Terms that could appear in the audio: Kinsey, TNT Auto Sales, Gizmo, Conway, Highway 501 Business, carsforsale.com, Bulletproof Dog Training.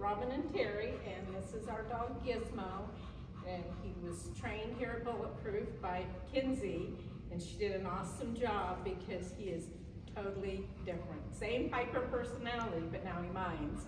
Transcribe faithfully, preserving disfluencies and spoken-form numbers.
Robin and Terry, and this is our dog Gizmo, and he was trained here at Bulletproof by Kinsey, and she did an awesome job because he is totally different. Same hyper personality, but now he minds.